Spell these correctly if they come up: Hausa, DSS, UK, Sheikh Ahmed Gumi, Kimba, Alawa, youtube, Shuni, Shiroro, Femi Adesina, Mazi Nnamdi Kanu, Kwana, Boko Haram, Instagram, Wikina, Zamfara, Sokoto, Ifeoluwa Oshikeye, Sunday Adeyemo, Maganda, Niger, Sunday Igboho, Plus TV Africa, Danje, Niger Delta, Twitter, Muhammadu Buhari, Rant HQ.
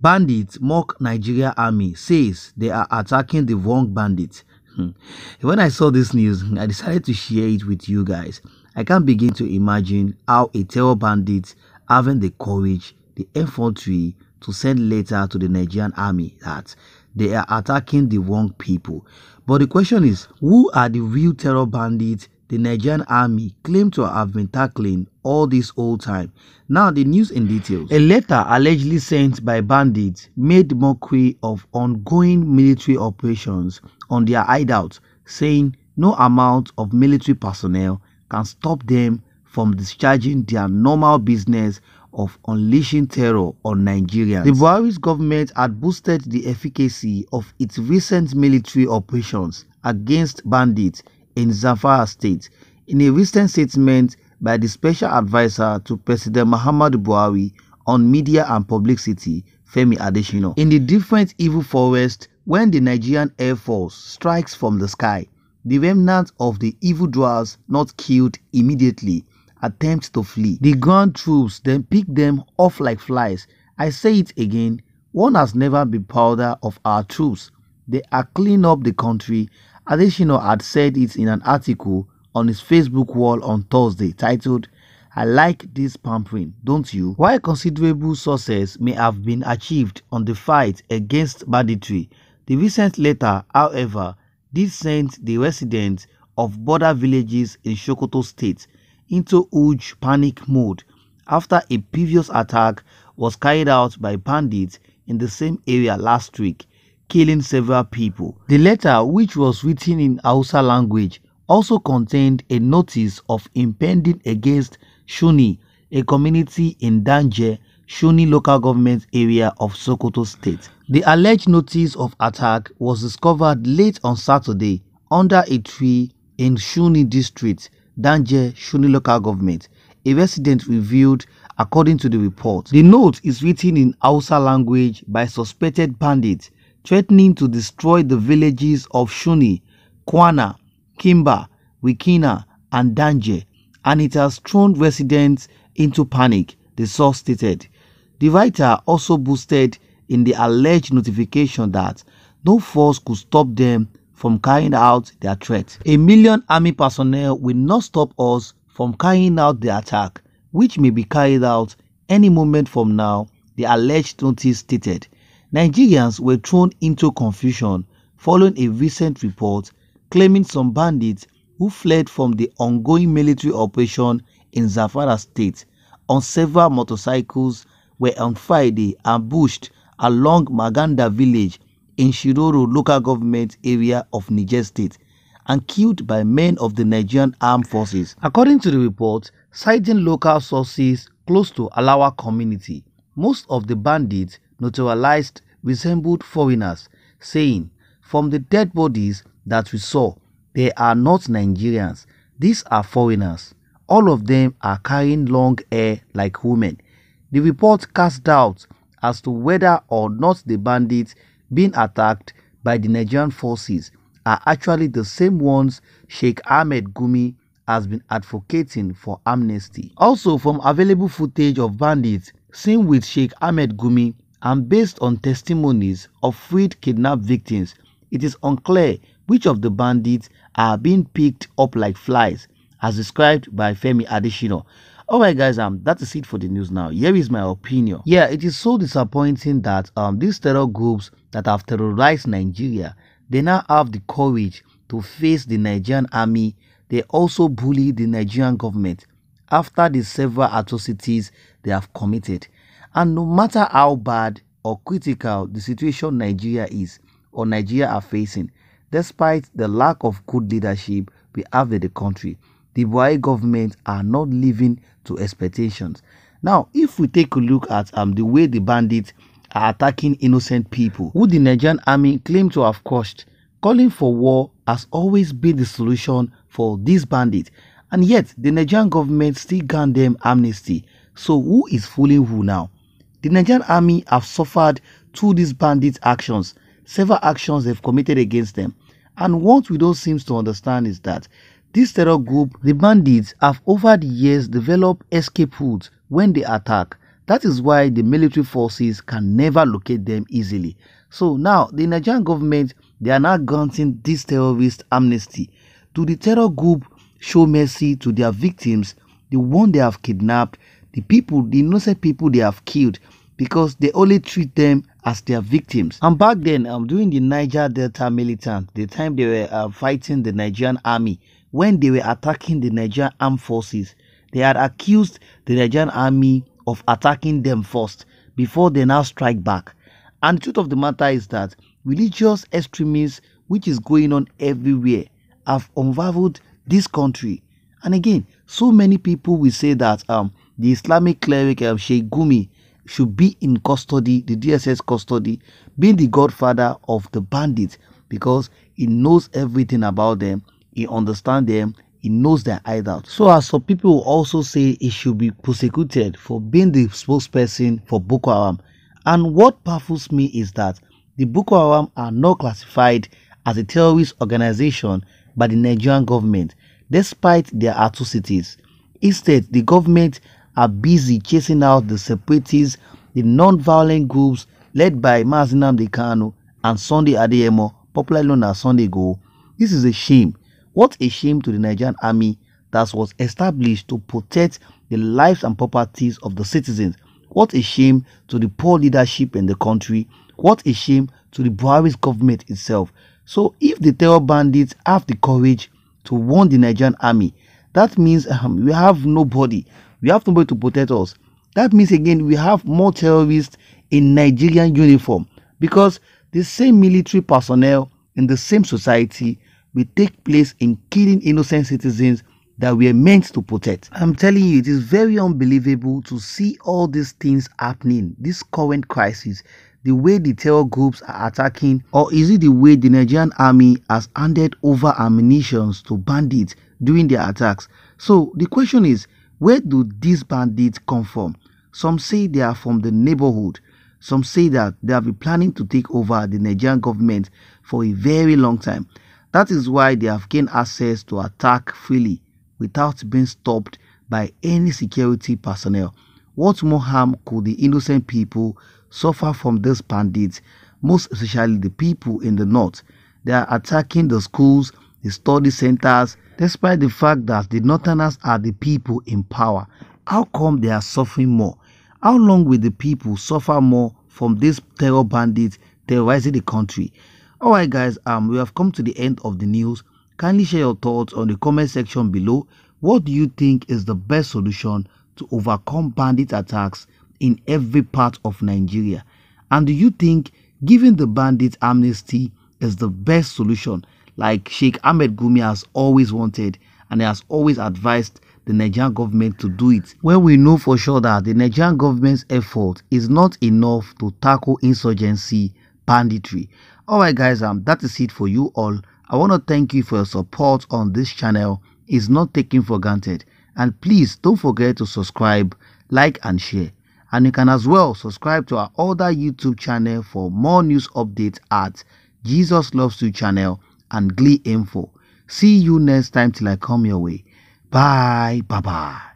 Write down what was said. Bandits mock Nigeria army, says they are attacking the wrong bandits. When I saw this news, I decided to share it with you guys. I can't begin to imagine how a terror bandit having the courage, the infantry, to send letter to the Nigerian army that they are attacking the wrong people. But the question is, who are the real terror bandits the Nigerian army claimed to have been tackling all this whole time? Now the news in details. A letter allegedly sent by bandits made mockery of ongoing military operations on their hideout, saying no amount of military personnel can stop them from discharging their normal business of unleashing terror on Nigerians. The Buhari's government had boosted the efficacy of its recent military operations against bandits in Zamfara state. In a recent statement by the special advisor to President Muhammadu Buhari on media and publicity, Femi Adesina, in the different evil forest, when the Nigerian Air Force strikes from the sky, the remnants of the evildoers not killed immediately attempt to flee. The ground troops then pick them off like flies. I say it again, one has never been prouder of our troops. They are cleaning up the country. Adesina had said it in an article on his Facebook wall on Thursday titled, "I like this pampering, don't you?" While considerable success may have been achieved on the fight against banditry, the recent letter, however, did send the residents of border villages in Sokoto state into huge panic mode after a previous attack was carried out by bandits in the same area last week, killing several people. The letter, which was written in Hausa language, also contained a notice of impending against Shuni, a community in Danje, Shuni local government area of Sokoto state. The alleged notice of attack was discovered late on Saturday under a tree in Shuni district, Danje, Shuni local government, a resident revealed according to the report. The note is written in Hausa language by suspected bandits threatening to destroy the villages of Shuni, Kwana, Kimba, Wikina, and Danje, and it has thrown residents into panic, the source stated. The writer also boasted in the alleged notification that no force could stop them from carrying out their threat. A million army personnel will not stop us from carrying out the attack, which may be carried out any moment from now, the alleged notice stated. Nigerians were thrown into confusion following a recent report claiming some bandits who fled from the ongoing military operation in Zamfara state on several motorcycles were on Friday ambushed along Maganda village in Shiroro local government area of Niger state and killed by men of the Nigerian armed forces. According to the report, citing local sources close to Alawa community, most of the bandits notorialized resembled foreigners, saying, "From the dead bodies that we saw, they are not Nigerians. These are foreigners. All of them are carrying long hair like women." The report cast doubt as to whether or not the bandits being attacked by the Nigerian forces are actually the same ones Sheikh Ahmed Gumi has been advocating for amnesty. Also, from available footage of bandits seen with Sheikh Ahmed Gumi and based on testimonies of freed kidnapped victims, it is unclear which of the bandits are being picked up like flies, as described by Femi Adesina. Alright guys, that is it for the news now. Here is my opinion. Yeah, it is so disappointing that these terror groups that have terrorized Nigeria, they now have the courage to face the Nigerian army. They also bully the Nigerian government after the several atrocities they have committed. And no matter how bad or critical the situation Nigeria is or Nigeria are facing, despite the lack of good leadership we have in the country, the Buhari government are not living to expectations. Now, if we take a look at the way the bandits are attacking innocent people, who the Nigerian army claim to have crushed, calling for war has always been the solution for these bandits. And yet, the Nigerian government still grant them amnesty. So who is fooling who now? The Nigerian army have suffered through these bandits' actions, several actions they've committed against them. And what we don't seem to understand is that this terror group, the bandits, have over the years developed escape routes when they attack That is why the military forces can never locate them easily. So now, the Nigerian government, they are now granting this terrorist amnesty. To the terror group, show mercy to their victims, the one they have kidnapped, the people, the innocent people they have killed, because they only treat them as their victims. And back then, during the Niger Delta militant, the time they were fighting the Nigerian army, when they were attacking the Nigerian armed forces, they had accused the Nigerian army of attacking them first before they now strike back. And the truth of the matter is that religious extremism, which is going on everywhere, have unraveled this country. And again, so many people will say that the Islamic cleric Sheikh Gumi should be in custody, the DSS custody, being the godfather of the bandits, because he knows everything about them, he understands them, he knows their hideout. So as some people also say, he should be prosecuted for being the spokesperson for Boko Haram. And what baffles me is that the Boko Haram are not classified as a terrorist organization by the Nigerian government, despite their atrocities. Instead, the government are busy chasing out the separatists, the non-violent groups led by Mazi Nnamdi Kanu and Sunday Adeyemo, popularly known as Sunday Igboho. This is a shame. What a shame to the Nigerian army that was established to protect the lives and properties of the citizens. What a shame to the poor leadership in the country. What a shame to the Buhari's government itself. So if the terror bandits have the courage to warn the Nigerian army, that means we have nobody. We have nobody to protect us. That means again we have more terrorists in Nigerian uniform, because the same military personnel in the same society will take place in killing innocent citizens that we are meant to protect. I'm telling you, it is very unbelievable to see all these things happening, this current crisis, the way the terror groups are attacking. Or is it the way the Nigerian army has handed over ammunition to bandits during their attacks? So the question is, where do these bandits come from? Some say they are from the neighborhood. Some say that they have been planning to take over the Nigerian government for a very long time. That is why they have gained access to attack freely without being stopped by any security personnel. What more harm could the innocent people suffer from these bandits, most especially the people in the north? They are attacking the schools, the study centers, despite the fact that the northerners are the people in power. How come they are suffering more? How long will the people suffer more from these terror bandits terrorizing the country? Alright guys, we have come to the end of the news. Kindly share your thoughts on the comment section below. What do you think is the best solution to overcome bandit attacks in every part of Nigeria? And do you think giving the bandits amnesty is the best solution, like Sheikh Ahmed Gumi has always wanted and has always advised the Nigerian government to do it? Well, we know for sure that the Nigerian government's effort is not enough to tackle insurgency, banditry. Alright guys, that is it for you all. I want to thank you for your support on this channel. It's not taken for granted. And please don't forget to subscribe, like and share. And you can as well subscribe to our other YouTube channel for more news updates at Jesus Loves You channel and Glee Info. See you next time till I come your way. Bye. Bye-bye.